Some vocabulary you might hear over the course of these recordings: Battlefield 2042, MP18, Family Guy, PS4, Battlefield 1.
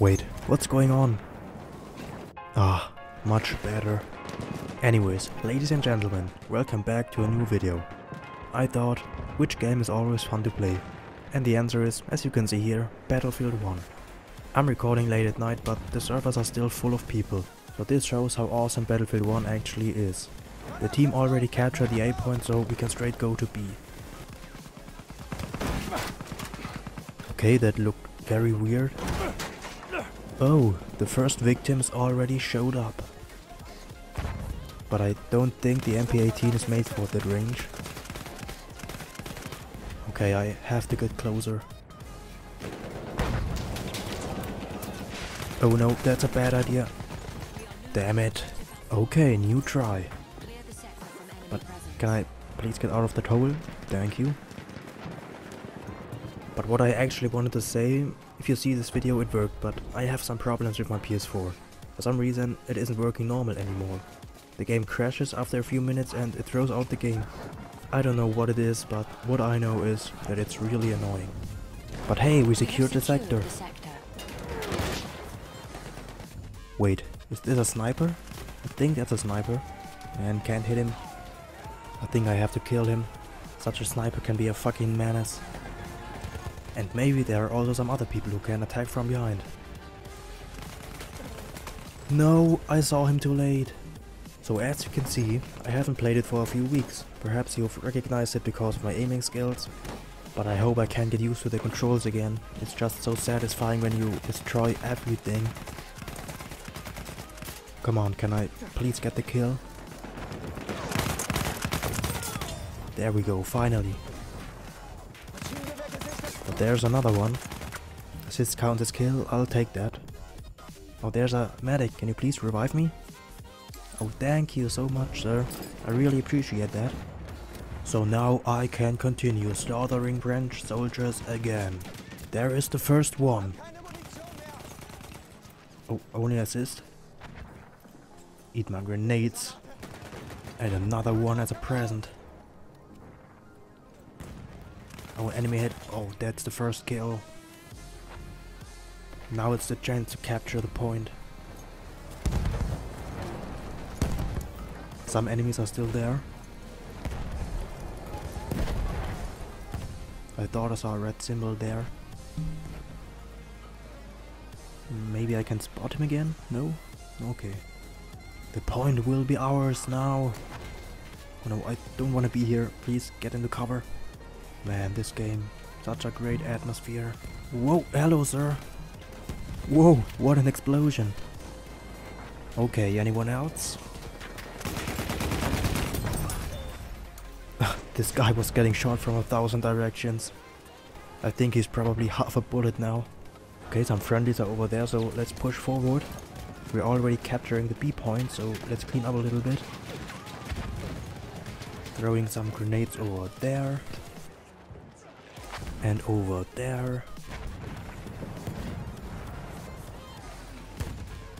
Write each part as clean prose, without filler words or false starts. Wait, what's going on? Ah, much better. Anyways, ladies and gentlemen, welcome back to a new video. I thought, which game is always fun to play? And the answer is, as you can see here, Battlefield 1. I'm recording late at night, but the servers are still full of people, so this shows how awesome Battlefield 1 actually is. The team already captured the A point, so we can straight go to B. Okay, that looked very weird. Oh, the first victims already showed up. But I don't think the MP18 is made for that range. Okay, I have to get closer. Oh no, that's a bad idea. Damn it. Okay, new try. But can I please get out of that hole? Thank you. But what I actually wanted to say, if you see this video it worked, but I have some problems with my PS4. For some reason it isn't working normal anymore. The game crashes after a few minutes and it throws out the game. I don't know what it is, but what I know is that it's really annoying. But hey, we secured the sector. Wait, is this a sniper? I think that's a sniper. Man, can't hit him. I think I have to kill him. Such a sniper can be a fucking menace. And maybe there are also some other people who can attack from behind. No, I saw him too late. So as you can see, I haven't played it for a few weeks. Perhaps you've recognized it because of my aiming skills, but I hope I can get used to the controls again. It's just so satisfying when you destroy everything. Come on, can I please get the kill? There we go, finally. But there's another one. Assist counts as kill, I'll take that. Oh, there's a medic, can you please revive me? Oh, thank you so much, sir. I really appreciate that. So now I can continue slaughtering French soldiers again. There is the first one. Oh, only assist. Eat my grenades. And another one as a present. Oh, enemy hit. Oh, that's the first kill. Now it's the chance to capture the point. Some enemies are still there. I thought I saw a red symbol there. Maybe I can spot him again? No? Okay. The point will be ours now. Oh no, I don't want to be here. Please get into cover. Man, this game. Such a great atmosphere. Whoa, hello, sir. Whoa, what an explosion. Okay, anyone else? This guy was getting shot from 1,000 directions. I think he's probably half a bullet now. Okay, some friendlies are over there, so let's push forward. We're already capturing the B point, so let's clean up a little bit. Throwing some grenades over there. And over there.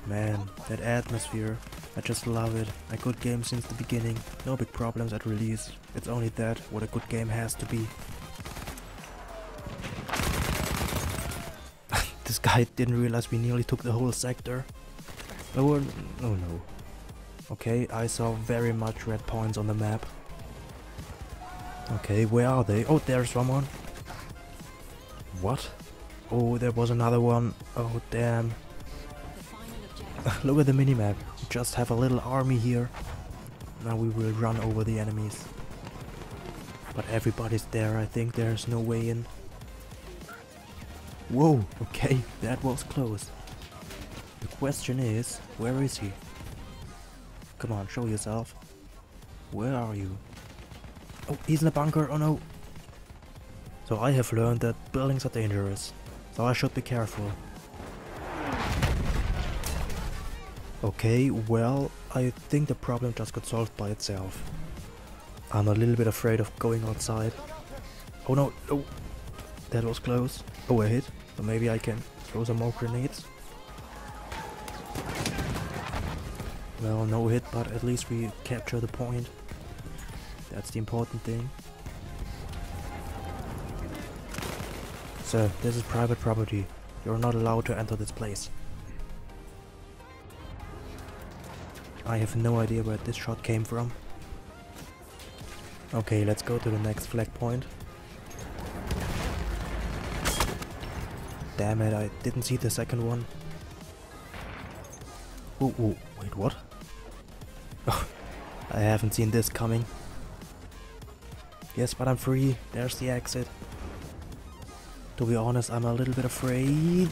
Man, that atmosphere. I just love it. A good game since the beginning. No big problems at release. It's only that what a good game has to be. This guy didn't realize we nearly took the whole sector. Oh no. Okay, I saw very much red points on the map. Okay, where are they? Oh, there's someone. What? Oh, there was another one. Oh, damn. Look at the minimap. Just have a little army here. Now we will run over the enemies. But everybody's there, I think there's no way in. Whoa, okay, that was close. The question is, where is he? Come on, show yourself. Where are you? Oh, he's in a bunker, oh no. So I have learned that buildings are dangerous, so I should be careful. Okay, well, I think the problem just got solved by itself. I'm a little bit afraid of going outside. Oh no, oh, that was close. Oh, I hit, so maybe I can throw some more grenades. Well, no hit, but at least we capture the point. That's the important thing. So, this is private property. You're not allowed to enter this place. I have no idea where this shot came from. Okay, let's go to the next flag point. Damn it, I didn't see the second one. Ooh, ooh, wait, what? I haven't seen this coming. Yes, but I'm free. There's the exit. To be honest, I'm a little bit afraid.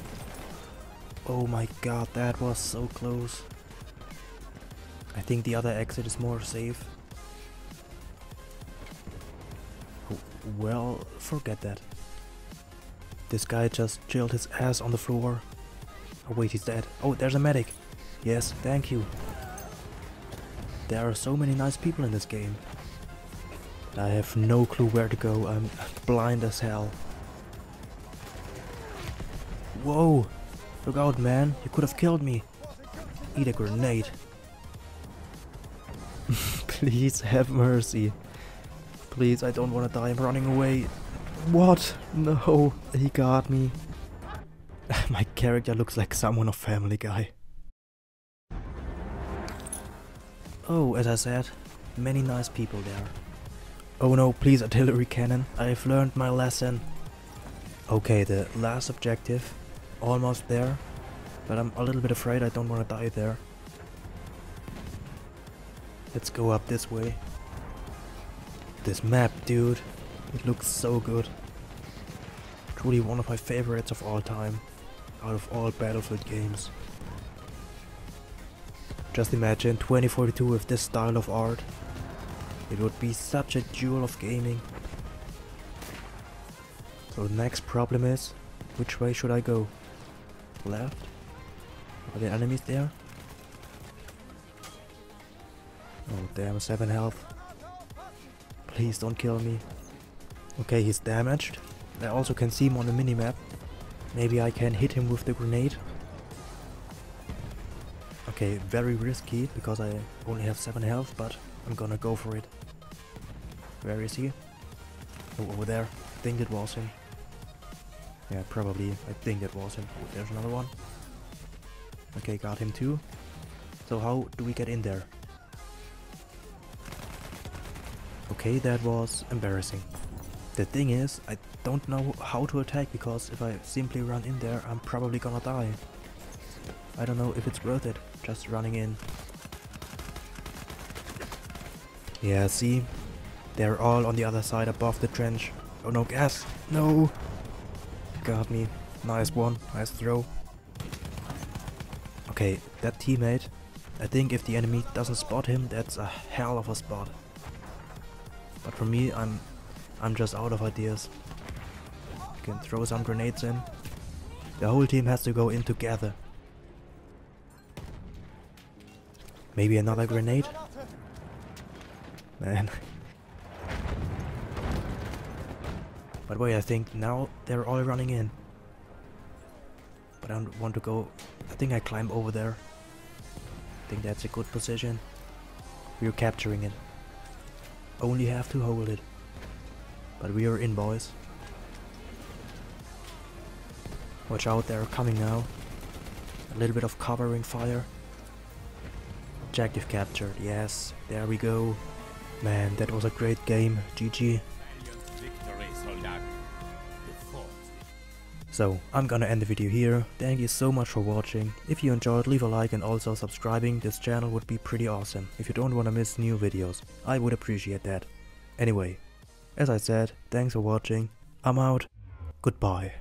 Oh my god, that was so close. I think the other exit is more safe. Well, forget that. This guy just chilled his ass on the floor. Oh wait, he's dead. Oh, there's a medic. Yes, thank you. There are so many nice people in this game. I have no clue where to go. I'm blind as hell. Whoa! Look out, man. You could have killed me. Eat a grenade. Please have mercy. Please, I don't want to die. I'm running away. What? No. He got me. My character looks like someone of Family Guy. Oh, as I said, many nice people there. Oh no, please artillery cannon, I've learned my lesson. Okay, the last objective, almost there, but I'm a little bit afraid, I don't want to die there. Let's go up this way. This map, dude, it looks so good. Truly one of my favorites of all time, out of all Battlefield games. Just imagine 2042 with this style of art. It would be such a jewel of gaming. So the next problem is, which way should I go? Left? Are there enemies there? Oh damn, 7 health. Please don't kill me. Okay, he's damaged. I also can see him on the minimap. Maybe I can hit him with the grenade. Okay, very risky, because I only have 7 health, but I'm gonna go for it. Where is he? Oh, over there. I think it was him. Yeah, probably. I think it was him. Oh, there's another one. Okay, got him too. So how do we get in there? Okay, that was embarrassing. The thing is, I don't know how to attack, because if I simply run in there, I'm probably gonna die. I don't know if it's worth it, just running in. Yeah, see? They're all on the other side above the trench. Oh no, gas! No! Got me. Nice one, nice throw. Okay, that teammate. I think if the enemy doesn't spot him, that's a hell of a spot. But for me, I'm just out of ideas. You can throw some grenades in. The whole team has to go in together. Maybe another grenade? Man. But wait, I think now they're all running in. But I don't want to go... I think I climb over there. I think that's a good position. We're capturing it. Only have to hold it. But we are in, boys. Watch out, they're coming now. A little bit of covering fire. Objective captured, yes, there we go. Man, that was a great game, GG. So, I'm gonna end the video here. Thank you so much for watching. If you enjoyed, leave a like, and also subscribing this channel would be pretty awesome. If you don't wanna miss new videos, I would appreciate that. Anyway, as I said, thanks for watching, I'm out, goodbye.